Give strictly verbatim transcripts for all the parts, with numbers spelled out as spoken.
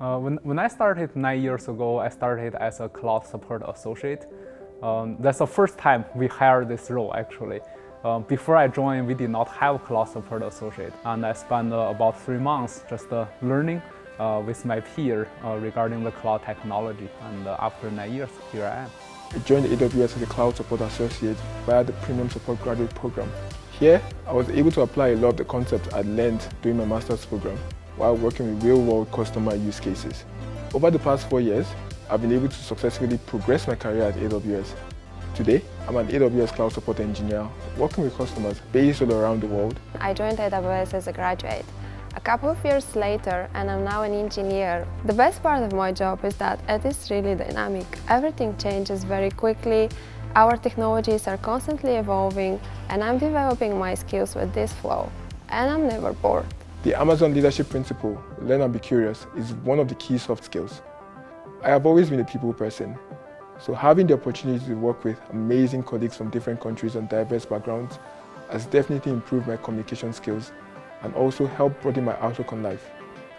Uh, when, when I started nine years ago, I started as a cloud support associate. Um, that's the first time we hired this role, actually. Um, before I joined, we did not have a cloud support associate, and I spent uh, about three months just uh, learning uh, with my peer uh, regarding the cloud technology, and uh, after nine years, here I am. I joined A W S as a cloud support associate via the Premium Support Graduate Program. Here, I was able to apply a lot of the concepts I learned during my master's program, while working with real-world customer use cases. Over the past four years, I've been able to successfully progress my career at A W S. Today, I'm an A W S Cloud Support Engineer, working with customers based all around the world. I joined A W S as a graduate. A couple of years later, and I'm now an engineer. The best part of my job is that it is really dynamic. Everything changes very quickly, our technologies are constantly evolving, and I'm developing my skills with this flow. And I'm never bored. The Amazon leadership principle, learn and be curious, is one of the key soft skills. I have always been a people person, so having the opportunity to work with amazing colleagues from different countries and diverse backgrounds has definitely improved my communication skills and also helped broaden my outlook on life.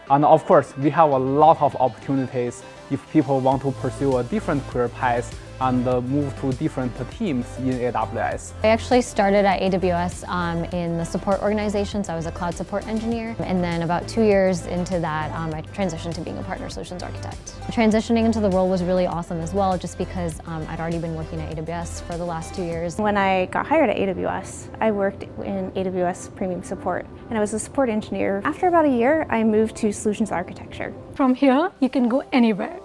And of course, we have a lot of opportunities if people want to pursue a different career path and uh, move to different teams in A W S. I actually started at A W S um, in the support organization, so I was a cloud support engineer. And then about two years into that, um, I transitioned to being a partner solutions architect. Transitioning into the role was really awesome as well, just because um, I'd already been working at A W S for the last two years. When I got hired at A W S, I worked in A W S Premium Support, and I was a support engineer. After about a year, I moved to solutions architecture. From here, you can go anywhere.